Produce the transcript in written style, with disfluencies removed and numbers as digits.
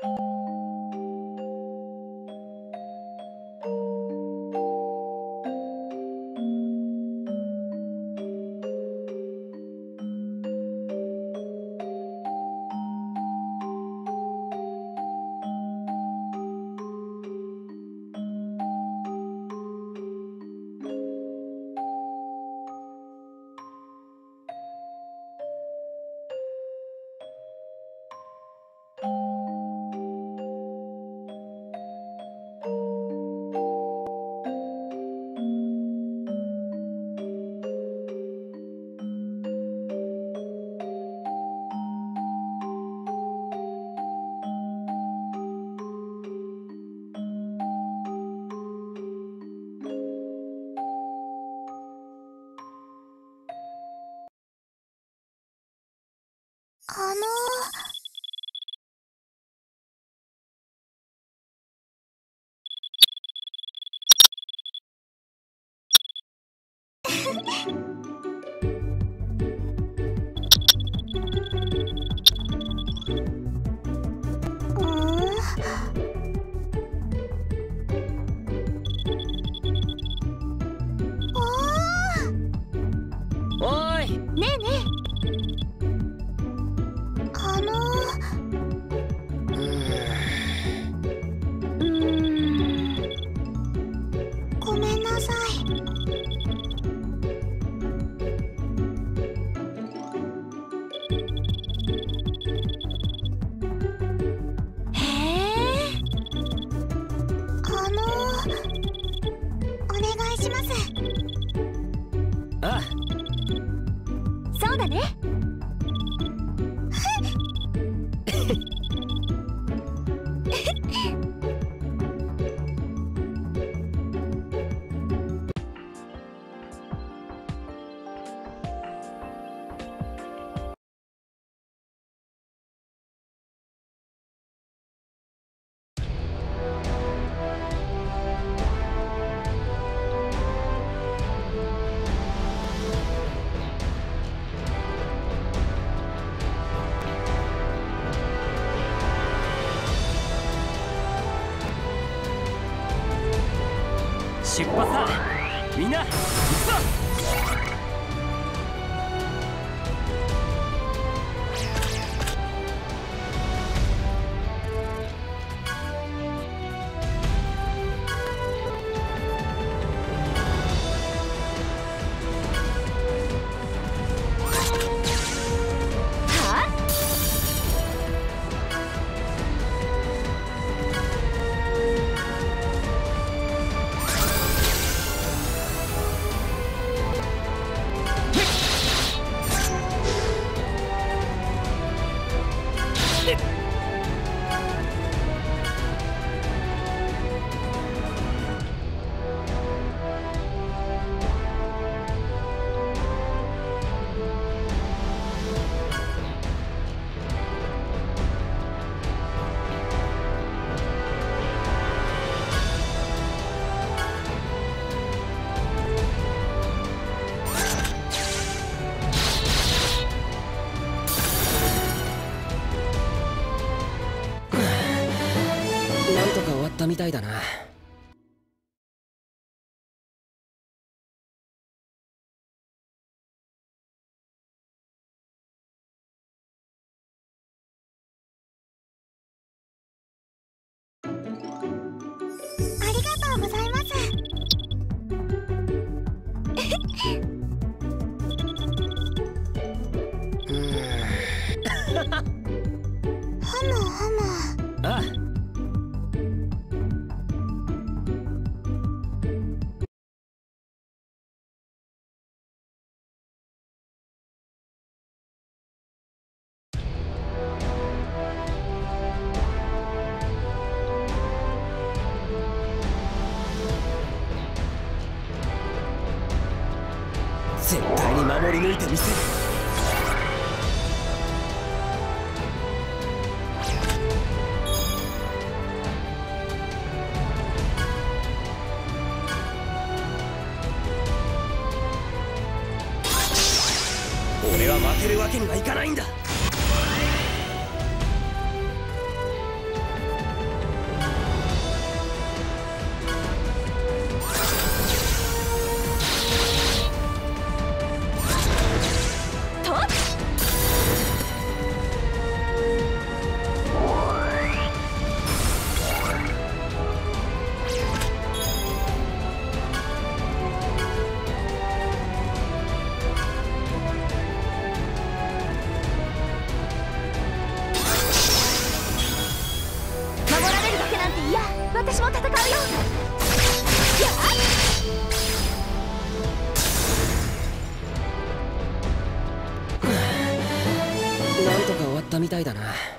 出発だ、みんな行くぞ。みたいだな。ありがとうございますハムハム。ああ、絶対に守り抜いてみせる。俺は負けるわけにはいかないんだ。私も戦うよ。なんとか終わったみたいだな。